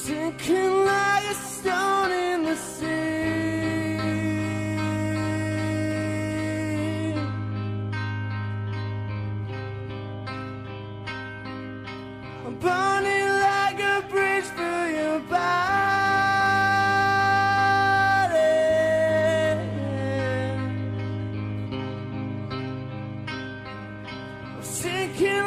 sinking like a stone in the sea. I'm burning like a bridge for your body. I'm sinking.